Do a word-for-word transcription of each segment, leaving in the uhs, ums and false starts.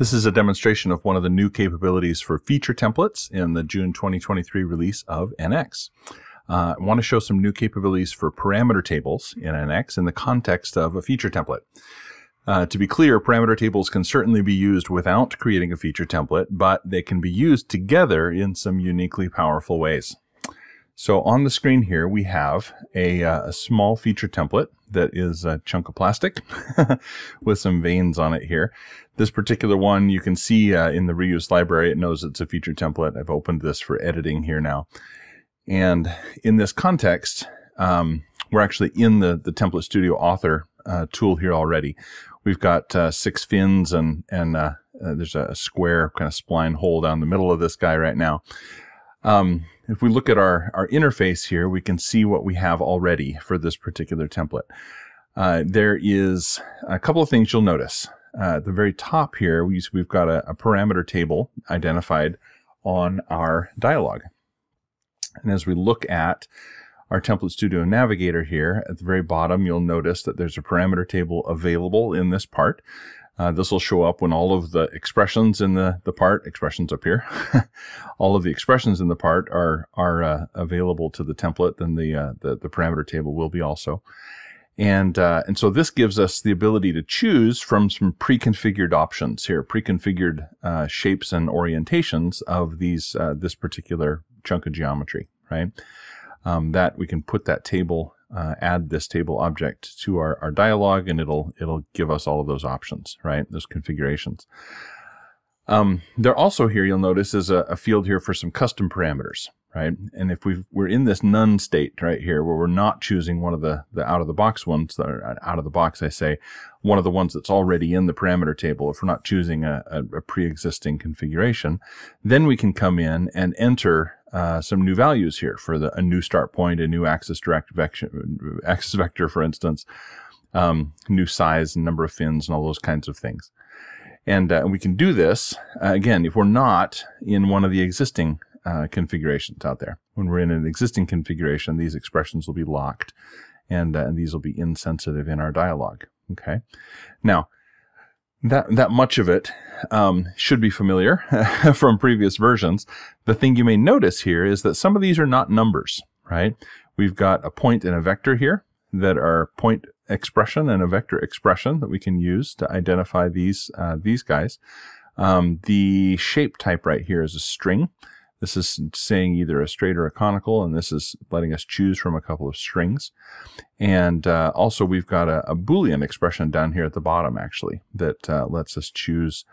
This is a demonstration of one of the new capabilities for feature templates in the June twenty twenty-three release of N X. Uh, I want to show some new capabilities for parameter tables in N X in the context of a feature template. Uh, to be clear, parameter tables can certainly be used without creating a feature template, but they can be used together in some uniquely powerful ways. So on the screen here, we have a, uh, a small feature template that is a chunk of plastic with some veins on it here. This particular one, you can see uh, in the reuse library, it knows it's a feature template. I've opened this for editing here now. And in this context, um, we're actually in the, the Template Studio Author uh, tool here already. We've got uh, six fins and, and uh, uh, there's a square kind of spline hole down the middle of this guy right now. Um, if we look at our, our interface here, we can see what we have already for this particular template. Uh, there is a couple of things you'll notice. Uh, at the very top here, we, we've got a, a parameter table identified on our dialog. And as we look at our Template Studio Navigator here, at the very bottom, you'll notice that there's a parameter table available in this part. Uh, this will show up when all of the expressions in the, the part, expressions up here, all of the expressions in the part are, are uh, available to the template, then the, uh, the, the parameter table will be also. And, uh, and so this gives us the ability to choose from some pre-configured options here, pre-configured uh, shapes and orientations of these uh, this particular chunk of geometry, right? Um, that we can put that table Uh, add this table object to our, our dialog, and it'll it'll give us all of those options, right? Those configurations. Um, there also here, you'll notice, is a, a field here for some custom parameters, right? And if we've, we're in this none state right here, where we're not choosing one of the, the out-of-the-box ones, that are out of the box, I say, one of the ones that's already in the parameter table, if we're not choosing a, a, a pre-existing configuration, then we can come in and enter Uh, some new values here for the, a new start point, a new axis direct vector, axis vector, for instance, um, new size, number of fins, and all those kinds of things. And uh, we can do this, uh, again, if we're not in one of the existing uh, configurations out there. When we're in an existing configuration, these expressions will be locked, and, uh, and these will be insensitive in our dialogue. Okay. Now, That, that much of it um, should be familiar from previous versions. The thing you may notice here is that some of these are not numbers, right? We've got a point and a vector here that are point expression and a vector expression that we can use to identify these, uh, these guys. Um, the shape type right here is a string. This is saying either a straight or a conical, and this is letting us choose from a couple of strings. And uh, also we've got a, a Boolean expression down here at the bottom, actually, that uh, lets us choose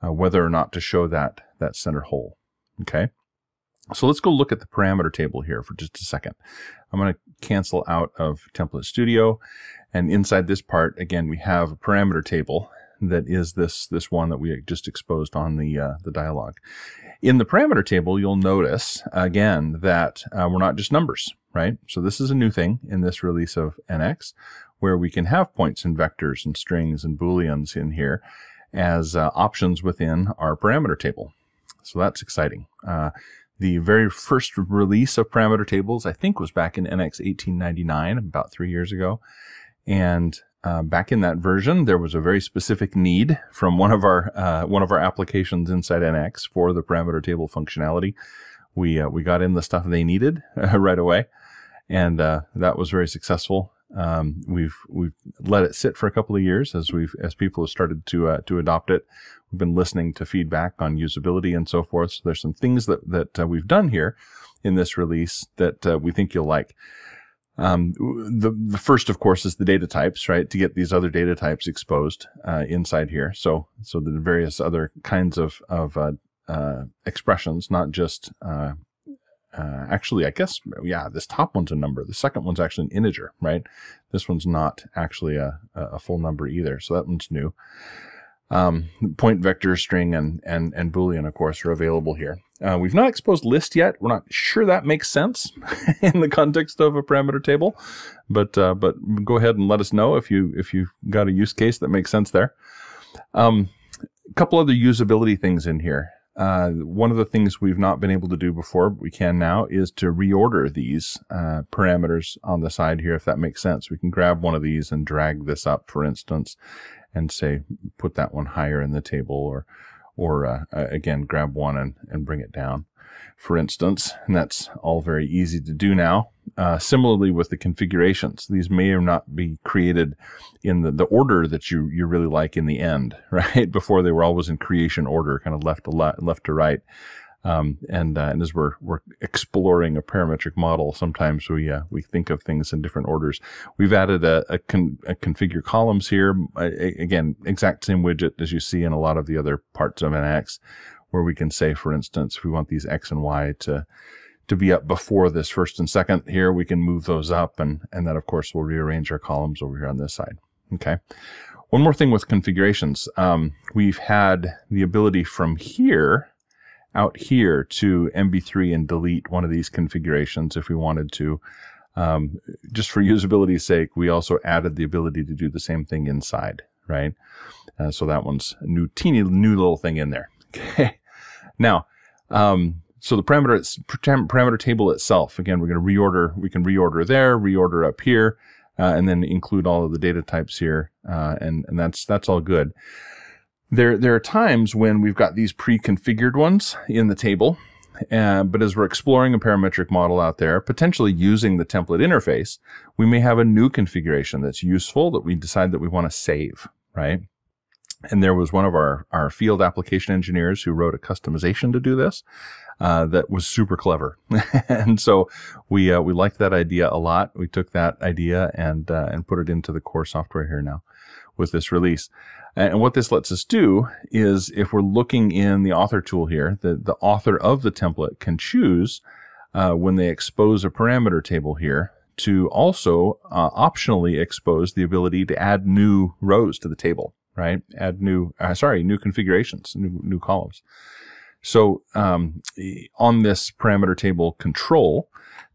uh, whether or not to show that, that center hole. Okay, so let's go look at the parameter table here for just a second. I'm going to cancel out of Template Studio, and inside this part, again, we have a parameter table that is this, this one that we just exposed on the, uh, the dialog. In the parameter table, you'll notice, again, that uh, we're not just numbers, right? So this is a new thing in this release of N X, where we can have points and vectors and strings and Booleans in here as uh, options within our parameter table. So that's exciting. Uh, the very first release of parameter tables, I think, was back in N X eighteen ninety-nine, about three years ago. And Uh, back in that version, there was a very specific need from one of our uh, one of our applications inside N X for the parameter table functionality. We uh, we got in the stuff they needed uh, right away, and uh, that was very successful. Um, we've we've let it sit for a couple of years as we've as people have started to uh, to adopt it. We've been listening to feedback on usability and so forth. So there's some things that that uh, we've done here in this release that uh, we think you'll like. Um, the, the first, of course, is the data types, right? To get these other data types exposed uh, inside here. So, so the various other kinds of, of uh, uh, expressions, not just, uh, uh, actually, I guess, yeah, this top one's a number. The second one's actually an integer, right? This one's not actually a, a full number either. So that one's new. Um, point vector, string, and, and, and Boolean, of course, are available here. Uh, we've not exposed list yet. We're not sure that makes sense in the context of a parameter table, but, uh, but go ahead and let us know if, you, if you've got a use case that makes sense there. Um, a couple other usability things in here. Uh, one of the things we've not been able to do before, but we can now, is to reorder these uh, parameters on the side here, if that makes sense. We can grab one of these and drag this up, for instance, and say, put that one higher in the table, or or uh, again, grab one and, and bring it down, for instance. And that's all very easy to do now. Uh, similarly with the configurations, these may or not be created in the, the order that you, you really like in the end, right? Before they were always in creation order, kind of left to, le left to right. Um, and, uh, and as we're, we're exploring a parametric model, sometimes we, uh, we think of things in different orders. We've added a, a, con a configure columns here. I, again, exact same widget as you see in a lot of the other parts of an X, where we can say, for instance, if we want these X and Y to, to be up before this first and second here, we can move those up. And, and that, of course, will rearrange our columns over here on this side. Okay. One more thing with configurations. Um, we've had the ability from here out here to M B three and delete one of these configurations if we wanted to. Um, just for usability's sake, we also added the ability to do the same thing inside, right? Uh, so that one's a new, teeny new little thing in there. Okay. Now, um, so the parameter, parameter table itself, again, we're going to reorder. We can reorder there, reorder up here, uh, and then include all of the data types here. Uh, and, and that's, that's all good. There, there are times when we've got these pre-configured ones in the table, uh, but as we're exploring a parametric model out there, potentially using the template interface, we may have a new configuration that's useful that we decide that we want to save, right? And there was one of our, our field application engineers who wrote a customization to do this uh, that was super clever. And so we, uh, we liked that idea a lot. We took that idea and, uh, and put it into the core software here now with this release. And what this lets us do is, if we're looking in the author tool here, the, the author of the template can choose uh, when they expose a parameter table here to also uh, optionally expose the ability to add new rows to the table, right? Add new, uh, sorry, new configurations, new, new columns. So um, on this parameter table control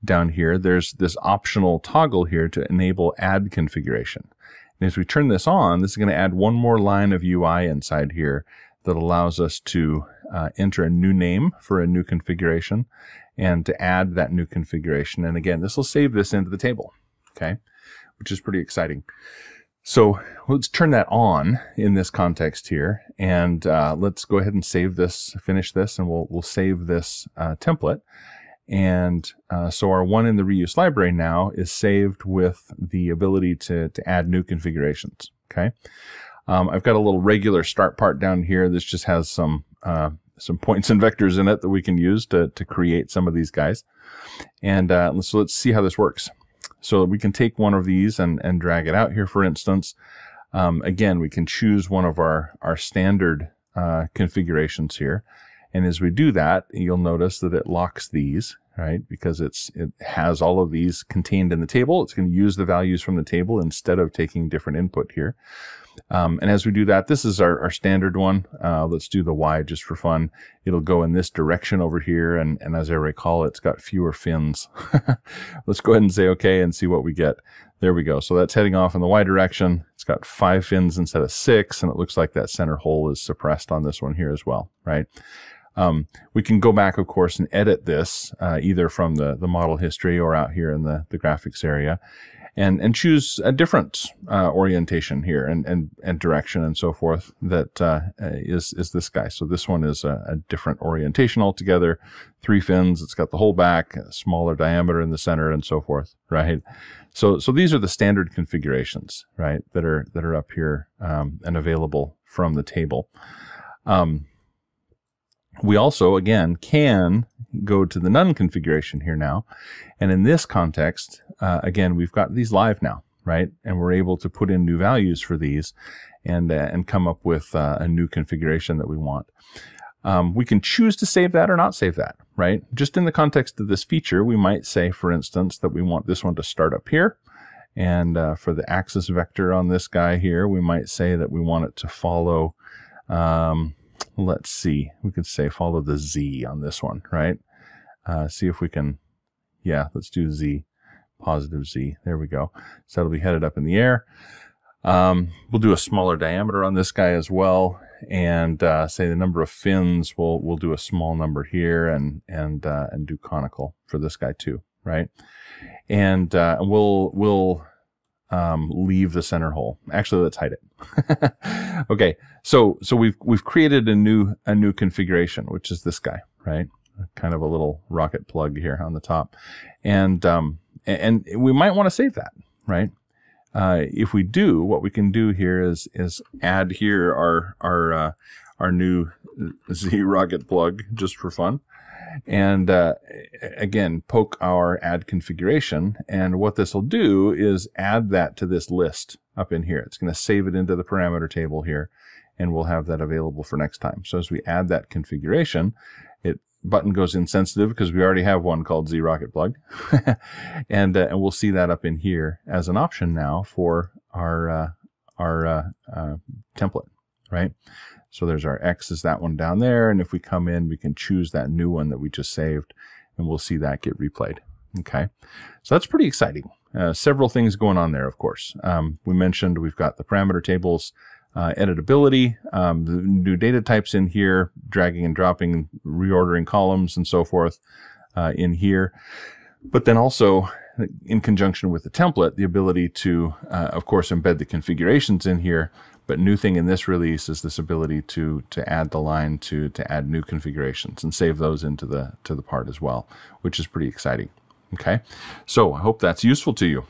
down here, there's this optional toggle here to enable add configuration. And as we turn this on, this is going to add one more line of U I inside here that allows us to uh, enter a new name for a new configuration and to add that new configuration. And again, this will save this into the table, okay, which is pretty exciting. So let's turn that on in this context here, and uh, let's go ahead and save this, finish this, and we'll, we'll save this uh, template. And uh, so our one in the reuse library now is saved with the ability to, to add new configurations. Okay, um, I've got a little regular start part down here. This just has some uh, some points and vectors in it that we can use to, to create some of these guys. And uh, so let's see how this works. So we can take one of these and, and drag it out here, for instance. Um, again, we can choose one of our, our standard uh, configurations here. And as we do that, you'll notice that it locks these, right? Because it's, it has all of these contained in the table. It's going to use the values from the table instead of taking different input here. Um, and as we do that, this is our, our standard one. Uh, let's do the Y just for fun. It'll go in this direction over here. And, and as I recall, it's got fewer fins. Let's go ahead and say okay and see what we get. There we go. So that's heading off in the Y direction. It's got five fins instead of six. And it looks like that center hole is suppressed on this one here as well, right? Um, we can go back, of course, and edit this uh, either from the, the model history or out here in the, the graphics area and, and choose a different uh, orientation here and, and, and direction and so forth that uh, is, is this guy. So this one is a, a different orientation altogether, three fins, it's got the whole back, a smaller diameter in the center and so forth, right? So, so these are the standard configurations, right, that are, that are up here um, and available from the table. Um, We also, again, can go to the none configuration here now. And in this context, uh, again, we've got these live now, right? And we're able to put in new values for these and, uh, and come up with uh, a new configuration that we want. Um, we can choose to save that or not save that, right? Just in the context of this feature, we might say, for instance, that we want this one to start up here. And uh, for the axis vector on this guy here, we might say that we want it to follow... Um, Let's see, we could say follow the Z on this one, right? Uh, see if we can, yeah, let's do Z, positive Z. There we go. So that'll be headed up in the air. Um, we'll do a smaller diameter on this guy as well. And uh, say the number of fins, we'll, we'll do a small number here and, and, uh, and do conical for this guy too, right? And uh, we'll, we'll um, leave the center hole. Actually, let's hide it. Okay, so so we've we've created a new a new configuration, which is this guy, right? Kind of a little rocket plug here on the top, and um, and we might want to save that, right? Uh, if we do, what we can do here is is add here our our uh, our new Z rocket plug just for fun, and uh, again poke our add configuration, and what this will do is add that to this list up in here. It's going to save it into the parameter table here, and we'll have that available for next time. So as we add that configuration, it button goes insensitive because we already have one called Z Rocket Plug, and uh, and we'll see that up in here as an option now for our uh, our uh, uh, template, right? So there's our X is that one down there, and if we come in, we can choose that new one that we just saved, and we'll see that get replayed. Okay, so that's pretty exciting. Uh, several things going on there, of course. Um, we mentioned we've got the parameter tables. Uh, editability, um, the new data types in here, dragging and dropping, reordering columns and so forth uh, in here. But then also, in conjunction with the template, the ability to, uh, of course, embed the configurations in here. But new thing in this release is this ability to to add the line to to add new configurations and save those into the to the part as well, which is pretty exciting. Okay, so I hope that's useful to you.